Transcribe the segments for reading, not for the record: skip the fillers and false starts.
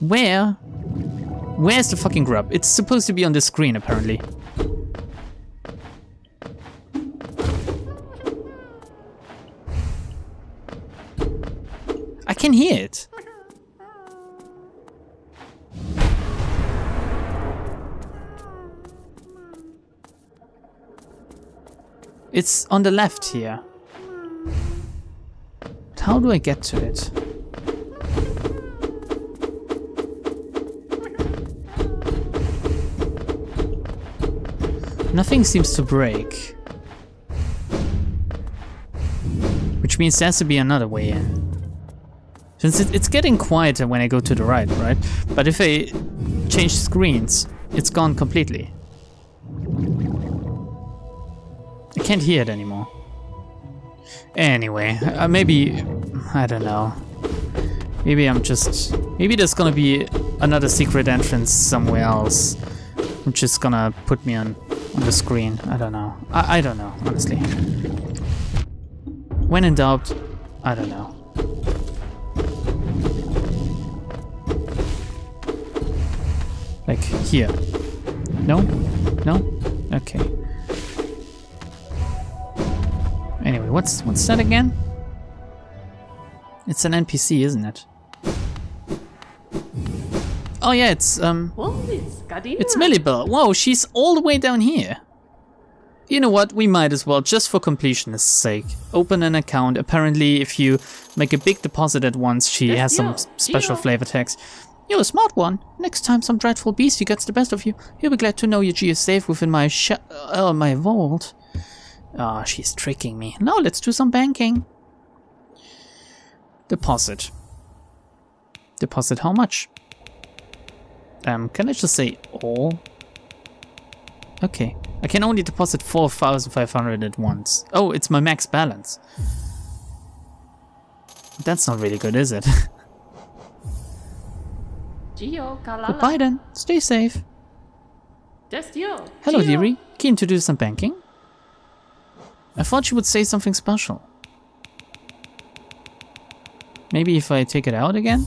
Where? Where's the fucking grub? It's supposed to be on the screen, apparently. I can hear it. It's on the left here. But how do I get to it? Nothing seems to break. Which means there has to be another way in. Since it's getting quieter when I go to the right, right? But if I change screens, it's gone completely. I can't hear it anymore. Anyway, maybe... I don't know. Maybe I'm just... Maybe there's gonna be another secret entrance somewhere else. I'm just gonna put me on the screen. I don't know. I don't know, honestly. When in doubt, I don't know. Like, here. No? No? Okay. Anyway, what's that again? It's an NPC, isn't it? Oh yeah, it's Millibelle. Whoa, she's all the way down here. You know what, we might as well, just for completion's sake, open an account. Apparently, if you make a big deposit at once, she has some special flavor text. You're a smart one. Next time some dreadful beastie gets the best of you, you'll be glad to know your G is safe within my my vault. Ah, oh, she's tricking me. Now let's do some banking. Deposit. Deposit how much? Can I just say all? Okay. I can only deposit 4,500 at once. Oh, it's my max balance. That's not really good, is it? Goodbye then. Stay safe. Hello, dearie. Keen to do some banking? I thought she would say something special. Maybe if I take it out again?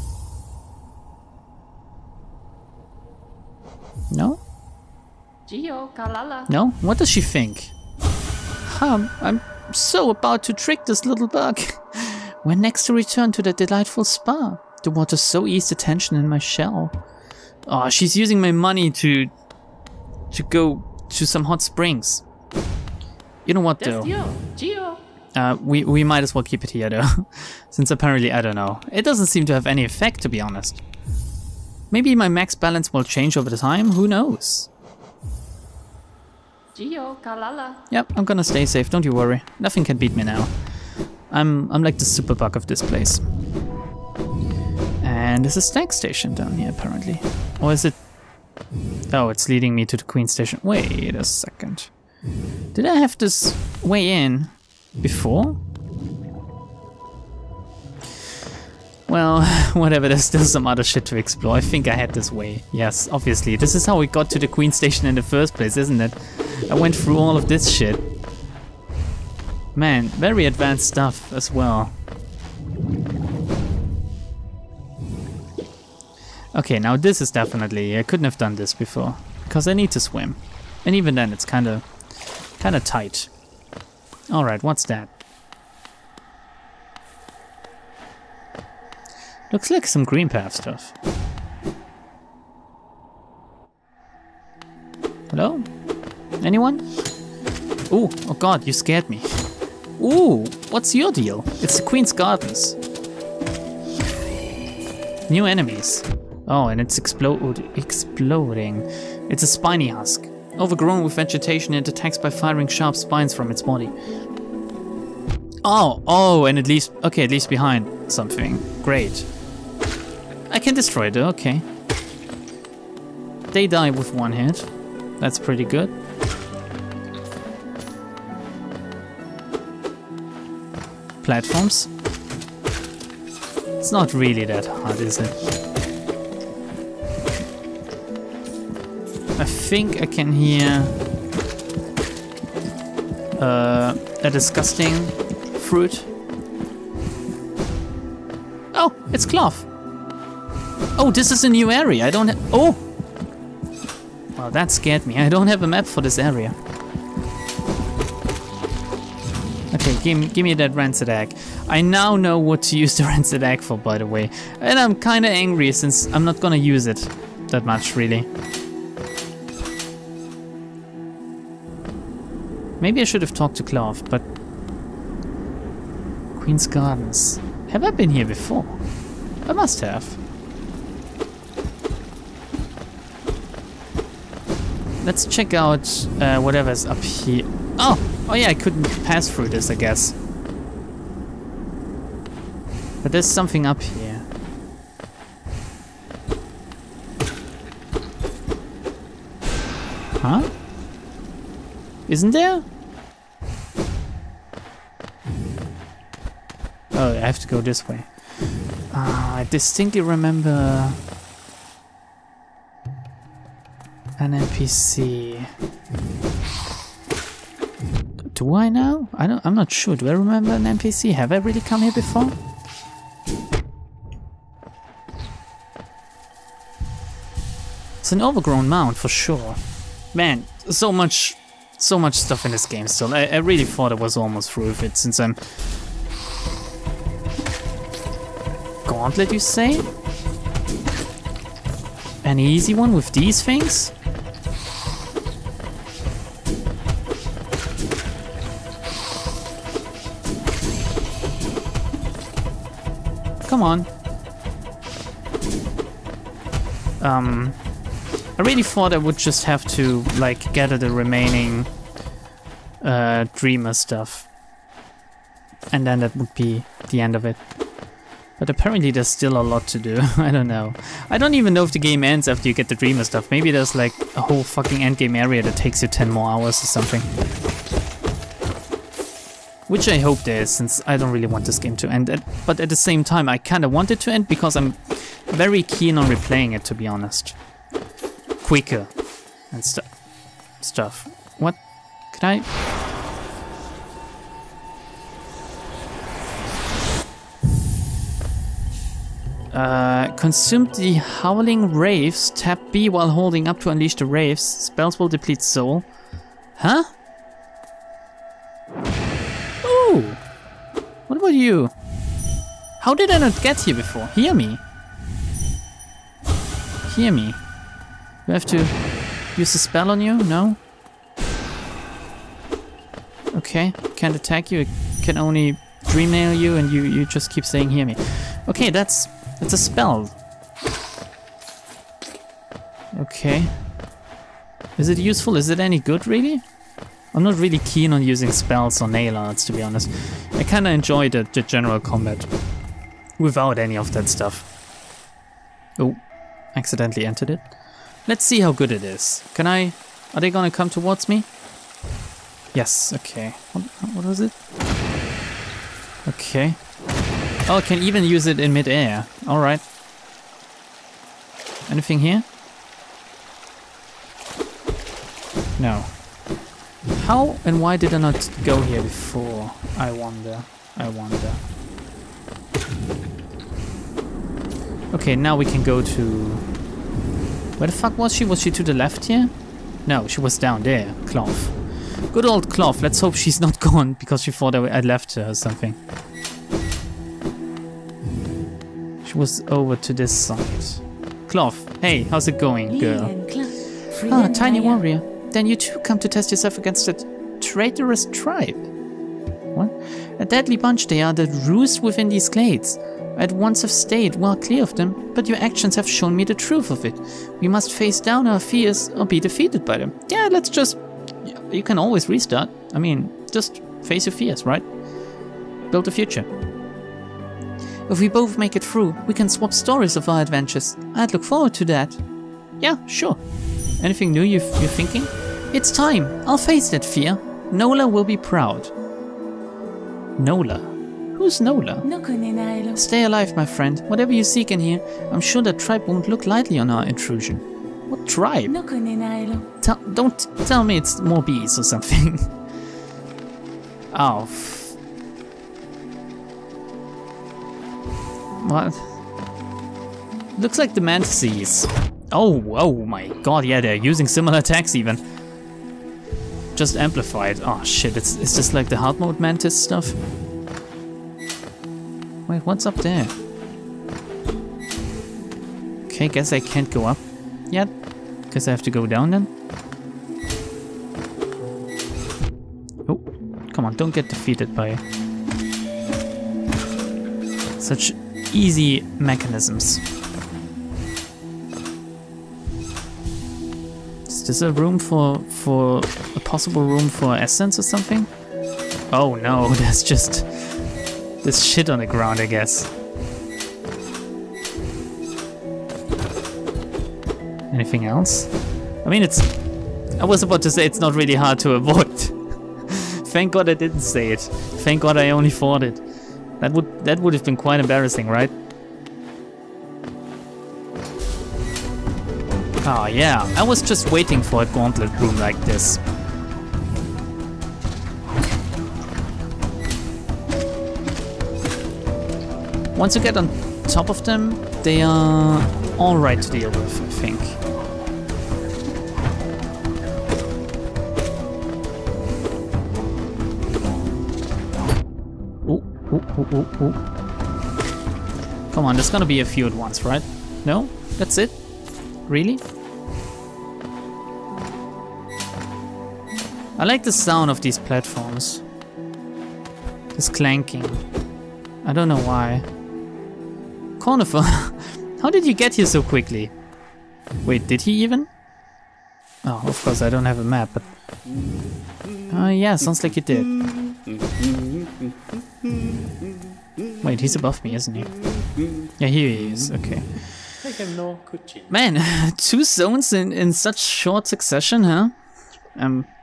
No? No? What does she think? I'm so about to trick this little bug. We're next to return to the delightful spa. The water so eased the tension in my shell. Oh, she's using my money to go to some hot springs. You know what though? We might as well keep it here though. Since apparently, I don't know. It doesn't seem to have any effect, to be honest. Maybe my max balance will change over the time, who knows? Yep, I'm gonna stay safe, don't you worry. Nothing can beat me now. I'm like the super bug of this place. And there's a snack station down here, apparently. Or is it... Oh, it's leading me to the Queen's Station. Wait a second. Did I have this way in before? Well, whatever, there's still some other shit to explore. I think I had this way. Yes, obviously. This is how we got to the Queen's Station in the first place, isn't it? I went through all of this shit. Man, very advanced stuff as well. Okay, now this is definitely... I couldn't have done this before. Because I need to swim. And even then, it's kind of tight. Alright, what's that? Looks like some green path stuff. Hello? Anyone? Ooh, oh god, you scared me. Ooh, what's your deal? It's the Queen's Gardens. New enemies. Oh, and it's exploding. It's a spiny husk. Overgrown with vegetation, it attacks by firing sharp spines from its body. Oh, and it leaves... Okay, it leaves behind something. Great. I can destroy it, okay. They die with one hit. That's pretty good. Platforms. It's not really that hard, is it? I think I can hear a disgusting fruit. Oh, it's Cloth. Oh, this is a new area. I don't have... Oh! Well, that scared me. I don't have a map for this area. Okay, give me that rancid egg. I now know what to use the rancid egg for, by the way. And I'm kinda angry since I'm not gonna use it that much, really. Maybe I should have talked to Cloth, but... Queen's Gardens. Have I been here before? I must have. Let's check out whatever's up here. Oh yeah, I couldn't pass through this, I guess. But there's something up here. Huh? Isn't there? Oh, I have to go this way. I distinctly remember an NPC. Do I now? I'm not sure. Do I remember an NPC? Have I really come here before? It's an overgrown mound for sure. Man, so much stuff in this game still. I really thought I was almost through with it since I'm... Gauntlet, you say? An easy one with these things? Come on. I really thought I would just have to, like, gather the remaining dreamer stuff. And then that would be the end of it. But apparently there's still a lot to do. I don't know. I don't even know if the game ends after you get the dreamer stuff. Maybe there's like a whole fucking endgame area that takes you 10 more hours or something. Which I hope there is, since I don't really want this game to end. But at the same time, I kinda want it to end because I'm very keen on replaying it, to be honest. Quicker. And stuff. What? Could I... consumed the Howling Wraiths, tap B while holding up to unleash the wraiths. Spells will deplete soul. Huh? Ooh! What about you? How did I not get here before? Hear me. Hear me. Do I have to use a spell on you? No? Okay, can't attack you. It can only dream nail you and you just keep saying hear me. Okay, that's... It's a spell. Okay. Is it useful? Is it any good, really? I'm not really keen on using spells or nail arts, to be honest. I kinda enjoy the general combat. Without any of that stuff. Oh, accidentally entered it. Let's see how good it is. Can I... Are they gonna come towards me? Yes, okay. What was it? Okay. Oh, I can even use it in mid-air. Alright. Anything here? No. How and why did I not go here before? I wonder. Okay, now we can go to... Where the fuck was she? Was she to the left here? No, she was down there. Cloth. Good old Cloth. Let's hope she's not gone because she thought I left her or something. Was over to this side. Cloth, hey, how's it going, girl? Ah, tiny warrior. Then you too come to test yourself against that traitorous tribe. What? A deadly bunch they are that roost within these glades. I'd once have stayed well clear of them, but your actions have shown me the truth of it. We must face down our fears or be defeated by them. Yeah, let's just... You can always restart. I mean, just face your fears, right? Build the future. If we both make it through, we can swap stories of our adventures. I'd look forward to that. Yeah, sure. Anything new you're thinking? It's time. I'll face that fear. Nola will be proud. Nola? Who's Nola? Stay alive, my friend. Whatever you seek in here, I'm sure that tribe won't look lightly on our intrusion. What tribe? Don't tell me it's more bees or something. Oh, what? Looks like the mantises. Oh my god, yeah, they're using similar attacks even. Just amplified. Oh shit, it's just like the hard mode mantis stuff. Wait, what's up there? Okay, guess I can't go up yet. Guess I have to go down then. Oh, come on, don't get defeated by such easy mechanisms. Is this a room for a possible room for essence or something? Oh no, there's just this shit on the ground, I guess. Anything else? I mean, I was about to say it's not really hard to avoid. Thank God I didn't say it. Thank God I only fought it. That would have been quite embarrassing, right? Oh yeah, I was just waiting for a gauntlet room like this. Once you get on top of them, they are alright to deal with, I think. Ooh. Come on, there's gonna be a few at once, right? No? That's it? Really? I like the sound of these platforms. This clanking. I don't know why. Cornifer, how did you get here so quickly? Wait, did he even? Oh, of course I don't have a map, but... yeah, sounds like he did. Wait, he's above me, isn't he? Yeah, here he is, okay. Man, 2 zones in such short succession, huh?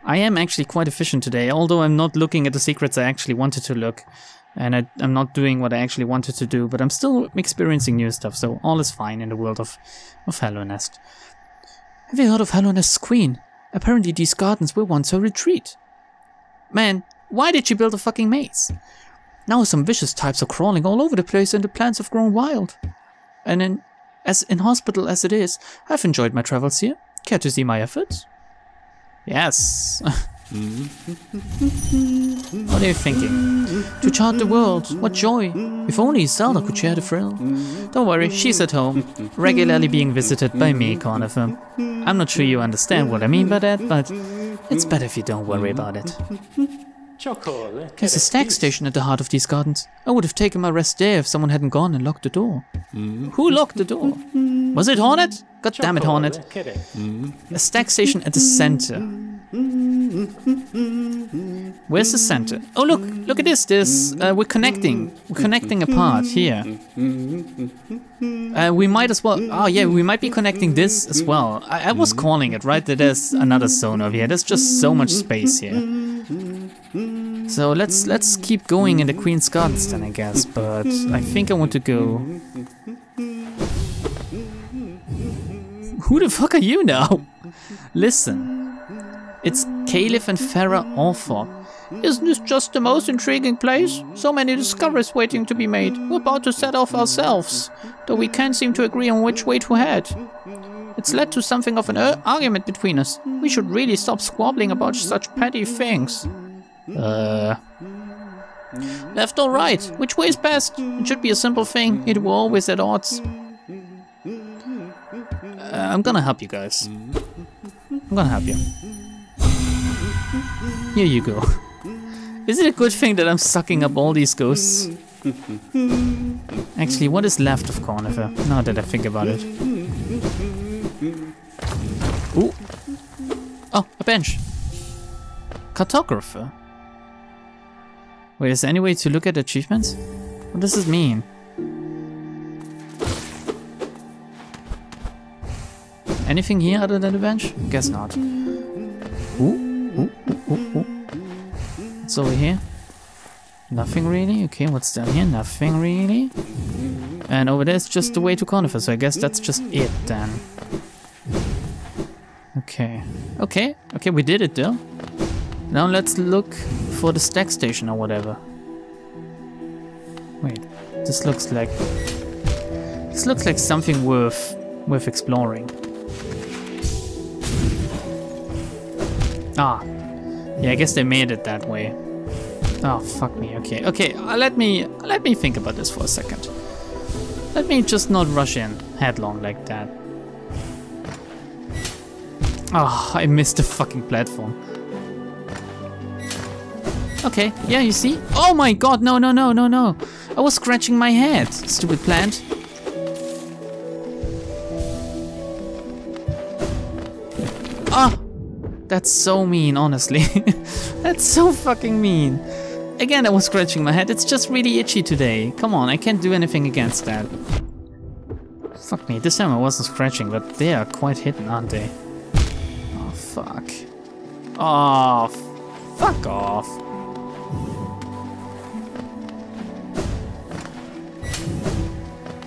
I am actually quite efficient today, although I'm not looking at the secrets I actually wanted to look. And I'm not doing what I actually wanted to do, but I'm still experiencing new stuff, so all is fine in the world of Hallownest. Have you heard of Hallownest's queen? Apparently these gardens were once her retreat. Man, why did she build a fucking maze? Now some vicious types are crawling all over the place and the plants have grown wild. And as inhospitable as it is, I've enjoyed my travels here. Care to see my efforts? Yes. What are you thinking? To chart the world, what joy! If only Zelda could share the thrill. Don't worry, she's at home, regularly being visited by me, Cornifer. I'm not sure you understand what I mean by that, but it's better if you don't worry about it. There's a stag station at the heart of these gardens. I would have taken my rest there if someone hadn't gone and locked the door. Who locked the door? Was it Hornet? God damn it, Hornet. A stag station at the center. Where's the center? Oh look, look at this, we're connecting. We're connecting apart here. We might as well, oh yeah, we might be connecting this as well. I was calling it, right? That there's another zone over here. There's just so much space here. So let's keep going in the Queen's Gardens then, I guess, but I think I want to go... Who the fuck are you now? Listen, it's Caliph and Farrah Orford. Isn't this just the most intriguing place? So many discoveries waiting to be made. We're about to set off ourselves, though we can't seem to agree on which way to head. It's led to something of an argument between us. We should really stop squabbling about such petty things. Left or right? Which way is best? It should be a simple thing. It were always at odds. I'm gonna help you guys. I'm gonna help you. Here you go. Is it a good thing that I'm sucking up all these ghosts? Actually, what is left of Cornifer, now that I think about it? Ooh. Oh, a bench. Cartographer? Wait, is there any way to look at achievements? What does this mean? Anything here other than the bench? Guess not. Ooh. What's over here? Nothing really? Okay, what's down here? Nothing really? And over there is just the way to Cornifer, so I guess that's just it then. Okay, we did it though. Now let's look for the stack station or whatever. Wait, this looks like... This looks like something worth exploring. Ah. Yeah, I guess they made it that way. Oh, fuck me. Okay. Okay, let me think about this for a second. Let me just not rush in headlong like that. Ah, oh, I missed the fucking platform. Okay, yeah, you see? Oh my god, no, no, no, no, no. I was scratching my head, stupid plant. Ah! That's so mean, honestly. That's so fucking mean. Again, I was scratching my head. It's just really itchy today. Come on, I can't do anything against that. Fuck me, this time I wasn't scratching, but they are quite hidden, aren't they? Oh, fuck. Oh, fuck off.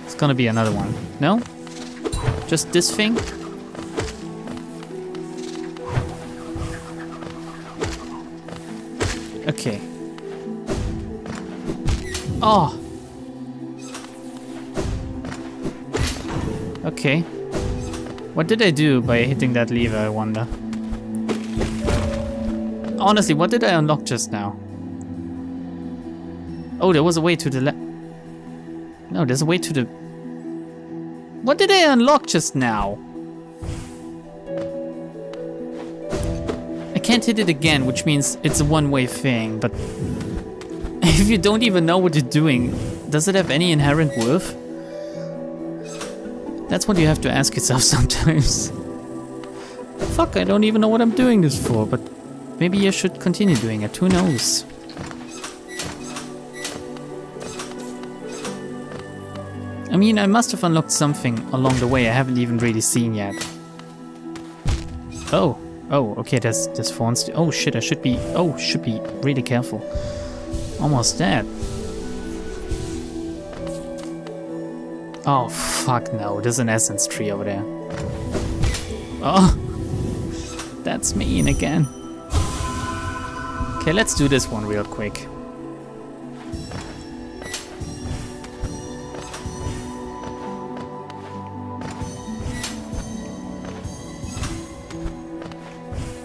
It's gonna be another one. No? Just this thing? Okay. Oh! Okay. What did I do by hitting that lever, I wonder? Honestly, what did I unlock just now? Oh, there was a way to the left. No, there's a way to the... What did I unlock just now? I can't hit it again, which means it's a one-way thing, but if you don't even know what you're doing, does it have any inherent worth? That's what you have to ask yourself sometimes. Fuck, I don't even know what I'm doing this for, but maybe I should continue doing it, who knows? I mean, I must have unlocked something along the way I haven't even really seen yet. Oh. Oh, okay, there's fawns. Oh shit, I should be... Oh, should be really careful. Almost dead. Oh, fuck no. There's an essence tree over there. Oh! That's mean again. Okay, let's do this one real quick.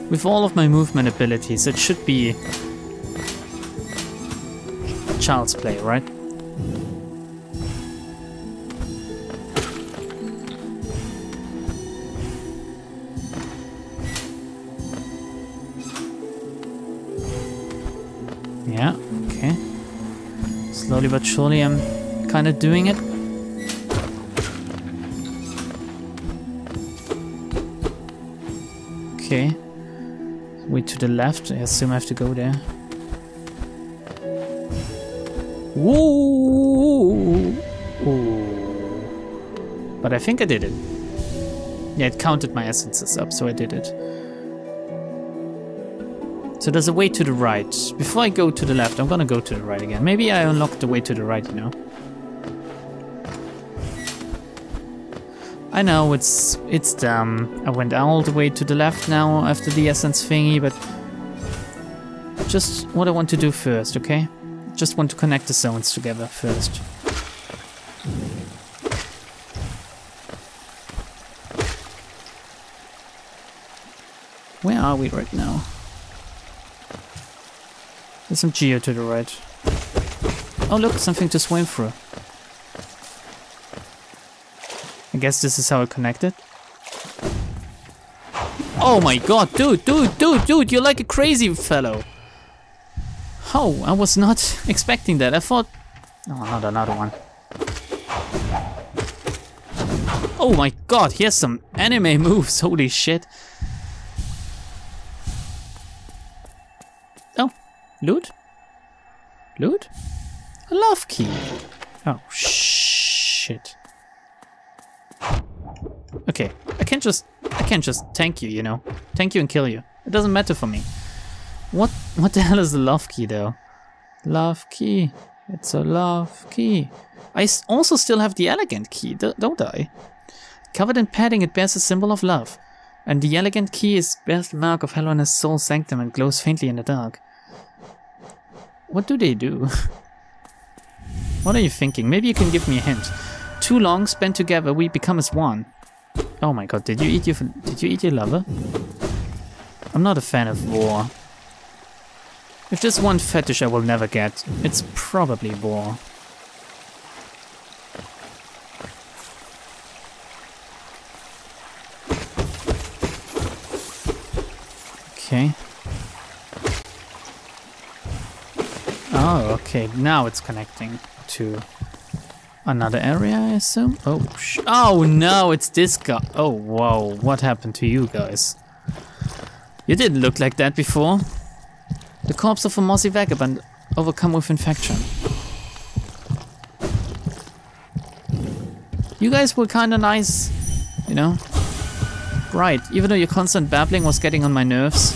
With all of my movement abilities, it should be child's play, right? Yeah, okay. Slowly but surely I'm kind of doing it. Okay. Way to the left, I assume I have to go there. Woo! Ooh. But I think I did it. Yeah, it counted my essences up, so I did it. So there's a way to the right. Before I go to the left, I'm gonna go to the right again. Maybe I unlocked the way to the right, you know. I know, it's dumb. I went all the way to the left now after the essence thingy, but... Just what I want to do first, okay? Just want to connect the zones together first. Where are we right now? There's some geo to the right. Oh look, something to swim through. I guess this is how I connected. Oh my god, dude, you're like a crazy fellow. Oh, I was not expecting that. I thought... Oh, not another one. Oh my god, here's some anime moves, holy shit. Oh, loot? Loot? A love key. Oh, shit. Okay, I can't just tank you, you know. Tank you and kill you. It doesn't matter for me. What the hell is the love key though? Love key. It's a love key. I also still have the elegant key, don't I? Covered in padding, it bears a symbol of love. And the elegant key is bears the mark of Hallownest's soul sanctum and glows faintly in the dark. What do they do? What are you thinking? Maybe you can give me a hint. Too long spent together, we become as one. Oh my god, did you eat your lover? I'm not a fan of war. If there's one fetish I will never get, it's probably war. Okay. Oh, okay, now it's connecting to another area, I assume? Oh, oh no, it's this guy. Oh, whoa, what happened to you guys? You didn't look like that before. The corpse of a mossy vagabond overcome with infection. You guys were kinda nice, you know? Bright, even though your constant babbling was getting on my nerves.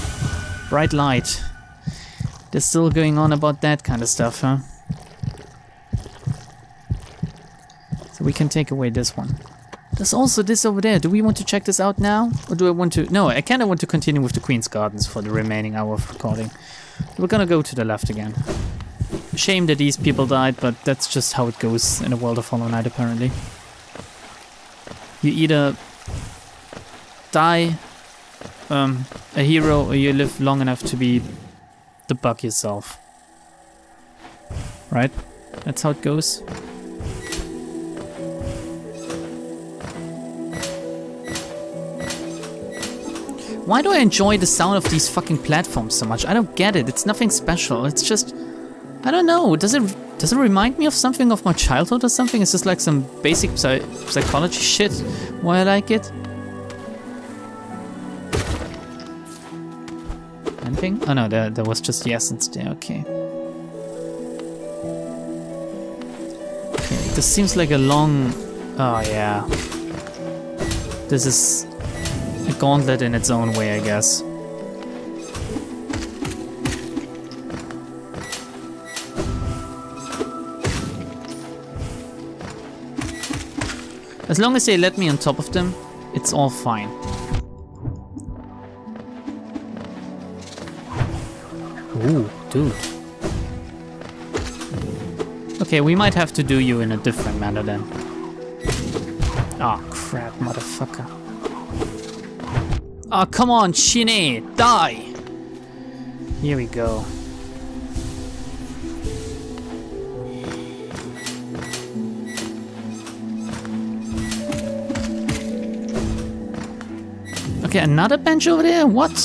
Bright light. They're still going on about that kind of stuff, huh? We can take away this one. There's also this over there. Do we want to check this out now? Or do I want to... No, I kind of want to continue with the Queen's Gardens for the remaining hour of recording. We're gonna go to the left again. Shame that these people died, but that's just how it goes in the world of Hollow Knight, apparently. You either die a hero, or you live long enough to be the bug yourself. Right? That's how it goes. Why do I enjoy the sound of these fucking platforms so much? I don't get it. It's nothing special. It's just... I don't know. Does it remind me of something of my childhood or something? It's just like some basic psychology shit. Why I like it? Anything? Oh no, there was just the essence there. Okay. Okay. This seems like a long... Oh yeah. This is... a gauntlet in its own way, I guess. As long as they let me on top of them, it's all fine. Ooh, dude. Okay, we might have to do you in a different manner then. Ah, crap, motherfucker. Oh, come on, Shine, die! Here we go. Okay, another bench over there? What?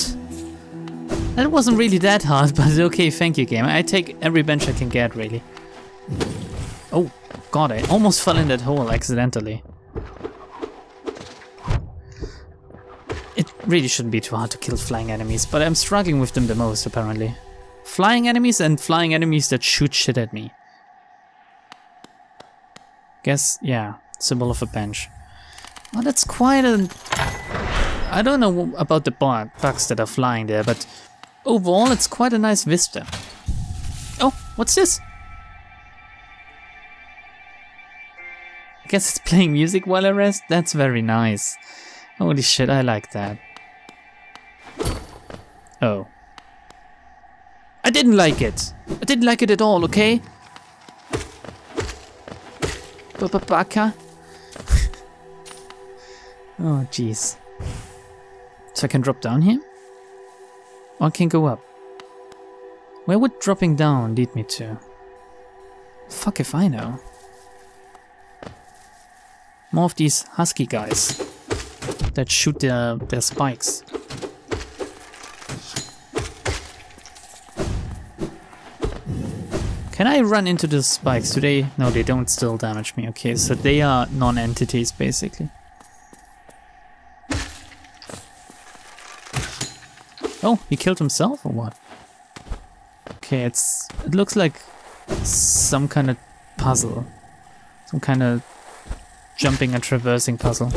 That wasn't really that hard, but okay, thank you, game. I take every bench I can get, really. Oh, god, I almost fell in that hole accidentally. Really shouldn't be too hard to kill flying enemies, but I'm struggling with them the most, apparently. Flying enemies and flying enemies that shoot shit at me. Guess, yeah, symbol of a bench. Well, that's quite a... I don't know about the bugs that are flying there, but overall it's quite a nice vista. Oh, what's this? I guess it's playing music while I rest? That's very nice. Holy shit, I like that. Oh. I didn't like it! I didn't like it at all, okay? Baka. Oh, jeez. So I can drop down here? Or I can go up? Where would dropping down lead me to? Fuck if I know. More of these husky guys that shoot their spikes. Can I run into the spikes? Do they... No, they don't still damage me. Okay, so they are non-entities, basically. Oh, he killed himself or what? Okay, it looks like some kind of puzzle. Some kind of jumping and traversing puzzle.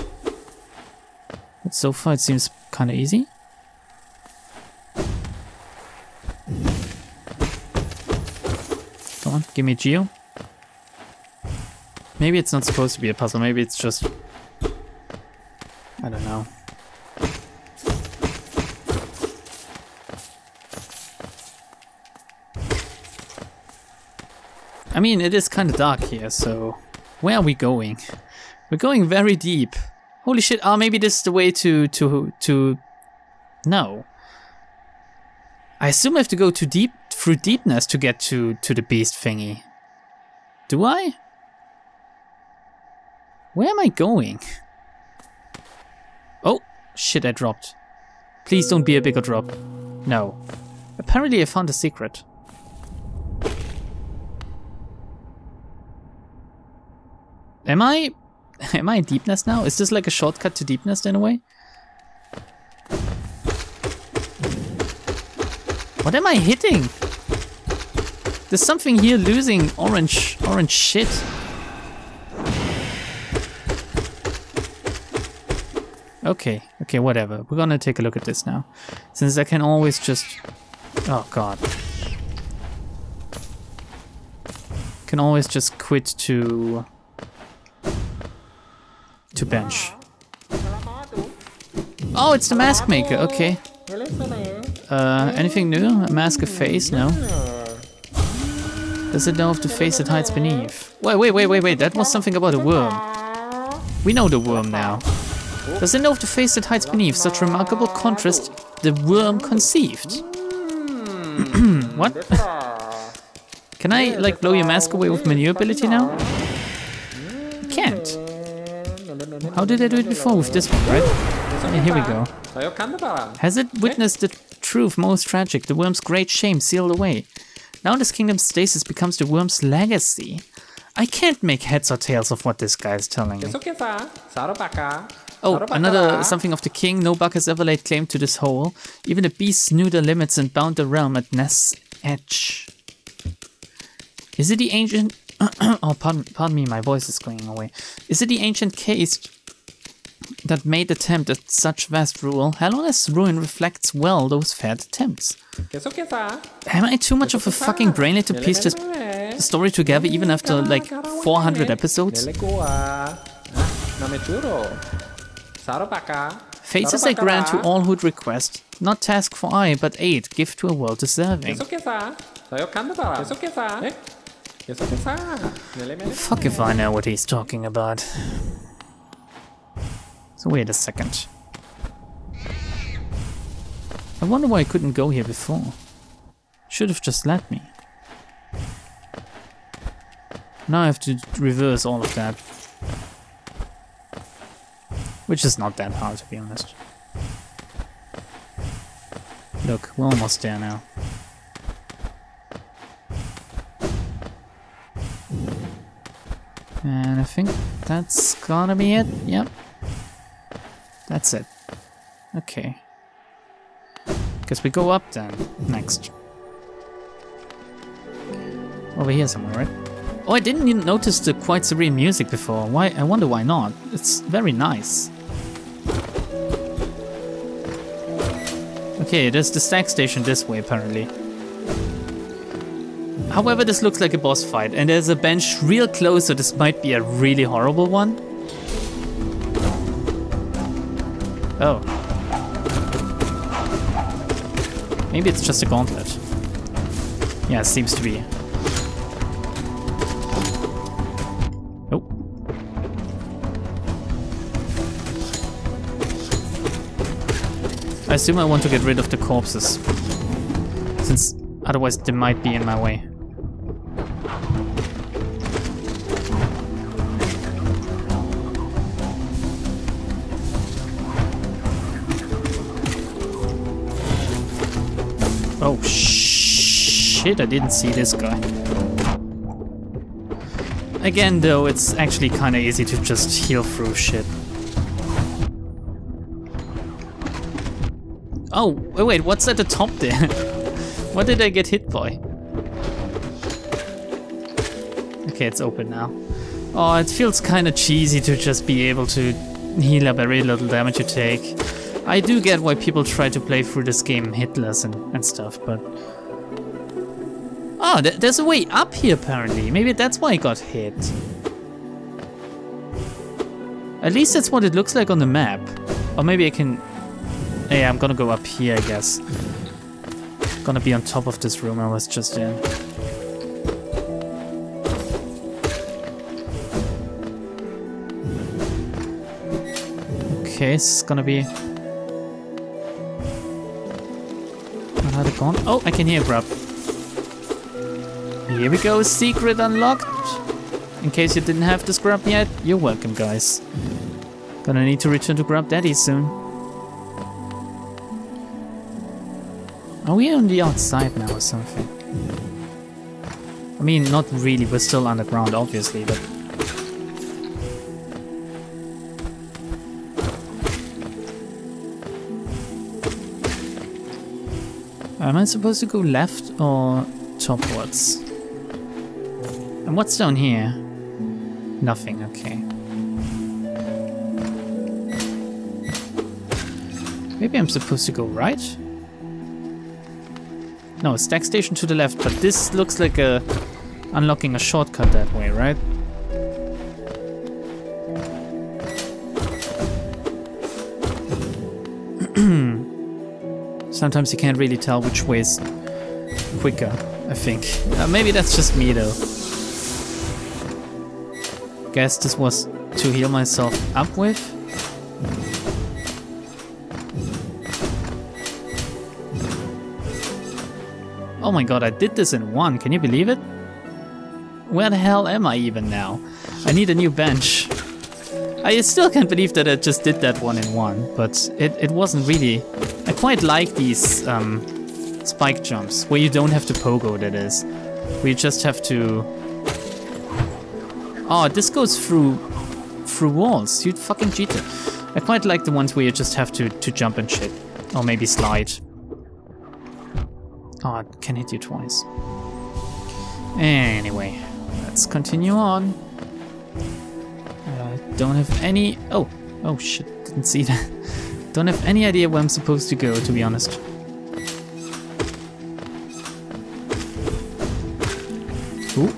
But so far it seems kind of easy. Give me Geo. Maybe it's not supposed to be a puzzle. Maybe it's just... I don't know. I mean, it is kind of dark here, so... Where are we going? We're going very deep. Holy shit. Ah, maybe this is the way to... No. I assume I have to go too deep through Deepnest to get to the beast thingy. Do I? Where am I going? Oh, shit, I dropped. Please don't be a bigger drop. No. Apparently I found a secret. Am I in Deepnest now? Is this like a shortcut to Deepnest in a way? What am I hitting? There's something here losing orange shit. Okay, okay, whatever. We're gonna take a look at this now. Since I can always just... Oh god. Can always just quit to bench. Oh, it's the mask maker, okay. Anything new? A mask of face? No. Does it know of the face that hides beneath? Wait, that was something about a worm. We know the worm now. Does it know of the face that hides beneath? Such remarkable contrast the worm conceived. What? Can I, like, blow your mask away with my new ability now? I can't. How did I do it before with this one, right? And here we go. Has it witnessed the truth most tragic, the worm's great shame sealed away? Now this kingdom's stasis becomes the worm's legacy. I can't make heads or tails of what this guy is telling me. Oh, another something of the king. No buck has ever laid claim to this hole. Even the beasts knew their limits and bound the realm at Nest's edge. Is it the ancient... oh, pardon me, my voice is going away. Is it the ancient case... that made attempt at such vast rule? Hallownest's ruin reflects well those failed attempts. Am I too much of a fucking brainlet to piece this story together even after like 400 episodes? Faces I grant to all who'd request, not task for I, but aid, give to a world deserving. Fuck if I know what he's talking about. So wait a second. I wonder why I couldn't go here before. Should have just let me. Now I have to reverse all of that. Which is not that hard, to be honest. Look, we're almost there now. And I think that's gonna be it. Yep. That's it. Okay. Guess we go up then. Next. Over here somewhere, right? Oh, I didn't even notice the quite serene music before. Why? I wonder why not. It's very nice. Okay, there's the stack station this way apparently. However, this looks like a boss fight and there's a bench real close, so this might be a really horrible one. Oh. Maybe it's just a gauntlet. Yeah, it seems to be. Oh. I assume I want to get rid of the corpses, since otherwise they might be in my way. Oh shit, I didn't see this guy. Again though, it's actually kinda easy to just heal through shit. Oh, wait, what's at the top there? What did I get hit by? Okay, it's open now. Oh, it feels kinda cheesy to just be able to heal up every little damage you take. I do get why people try to play through this game hitless and stuff, but... Oh, there's a way up here apparently. Maybe that's why I got hit. At least that's what it looks like on the map. Or maybe I can... Yeah, I'm gonna go up here, I guess. Gonna be on top of this room I was just in. case. It's gonna be... How they gone? Oh, I can hear Grub. Here we go, secret unlocked. In case you didn't have this Grub yet, you're welcome, guys. Gonna need to return to Grub Daddy soon. Are we on the outside now or something? I mean, not really, we're still underground, obviously, but... Am I supposed to go left or topwards? And what's down here? Nothing, okay. Maybe I'm supposed to go right? No, stack station to the left, but this looks like a unlocking a shortcut that way, right? Sometimes you can't really tell which way is quicker, I think. Maybe that's just me, though. Guess this was to heal myself up with? Oh my god, I did this in one, can you believe it? Where the hell am I even now? I need a new bench. I still can't believe that I just did that one in one, but it wasn't really... I quite like these spike jumps, where you don't have to pogo, that is. Where you just have to... Oh, this goes through walls, you fucking cheater. I quite like the ones where you just have to jump and shit. Or maybe slide. Oh, it can hit you twice. Anyway, let's continue on. Don't have any... Oh shit, didn't see that. Don't have any idea where I'm supposed to go, to be honest. Ooh.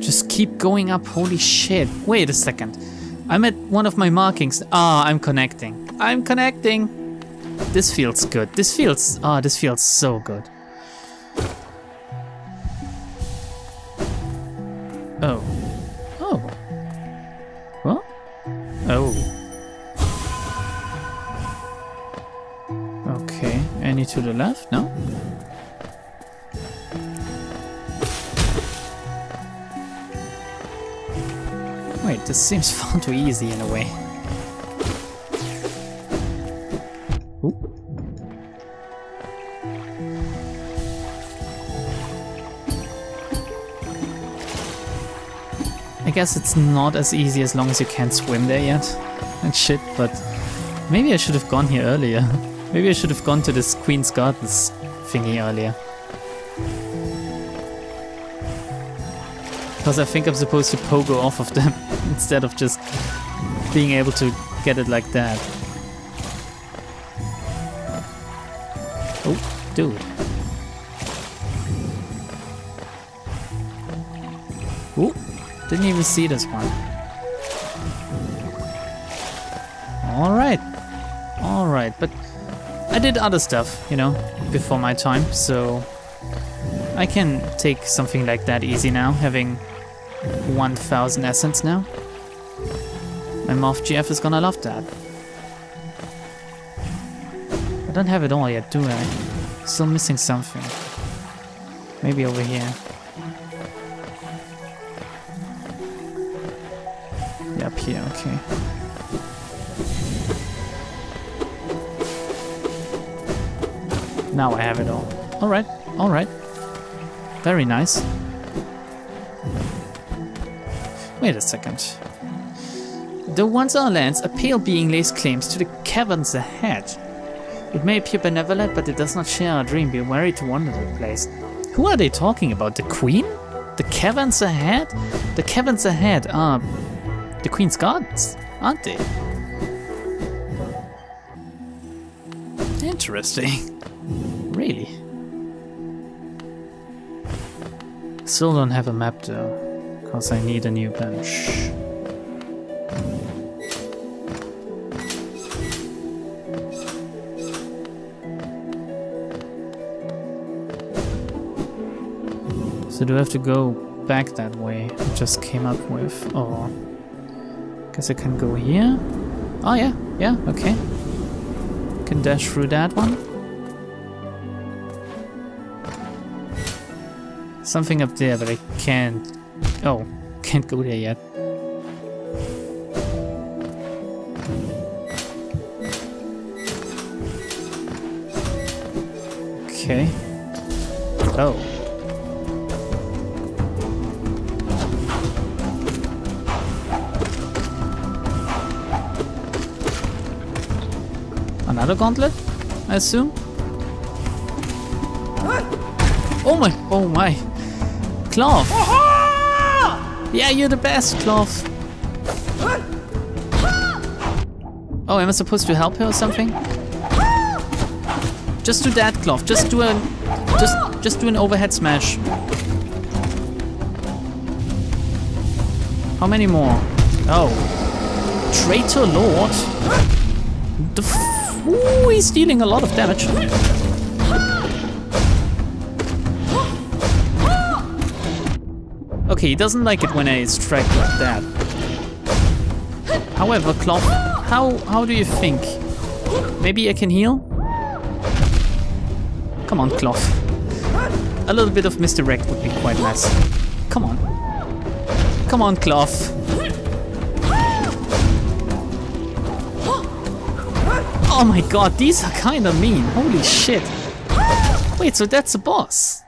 Just keep going up, holy shit. Wait a second. I'm at one of my markings. Ah, I'm connecting. I'm connecting. This feels good. This feels so good. Oh. Oh. What? Oh. Okay. Any to the left? No? Wait, this seems far too easy in a way. I guess it's not as easy as long as you can't swim there yet and shit, but maybe I should have gone here earlier. Maybe I should have gone to this Queen's Gardens thingy earlier. Because I think I'm supposed to pogo off of them instead of just being able to get it like that. Oh, dude. Didn't even see this one. Alright. Alright, but I did other stuff, you know, before my time, so I can take something like that easy now, having 1000 essence now. My Morph GF is gonna love that. I don't have it all yet, do I? Still missing something. Maybe over here. Up here, okay. Now I have it all. Alright, alright. Very nice. Wait a second. Though once our lands, a pale being lays claims to the caverns ahead. It may appear benevolent, but it does not share our dream. Be wary to wander the place. Who are they talking about? The Queen? The caverns ahead? The caverns ahead are... the Queen's Gardens, aren't they? Interesting. Really? Still don't have a map though, because I need a new bench. So do I have to go back that way I just came up with? Or I guess I can go here. Oh yeah, yeah, okay. Can dash through that one. Something up there, but I can't. Oh, can't go there yet. Okay. Oh. Another gauntlet, I assume? Oh my, oh my. Cloth! Yeah, you're the best, Cloth. Oh, am I supposed to help her or something? Just do that, Cloth. Just do a, just do an overhead smash. How many more? Oh, Traitor Lord. The ooh, he's dealing a lot of damage. Okay, he doesn't like it when I strike like that. However, Cloth, how do you think? Maybe I can heal? Come on, Cloth. A little bit of misdirect would be quite nice. Come on. Come on, Cloth. Oh my god, these are kinda mean. Holy shit. Wait, so that's a boss.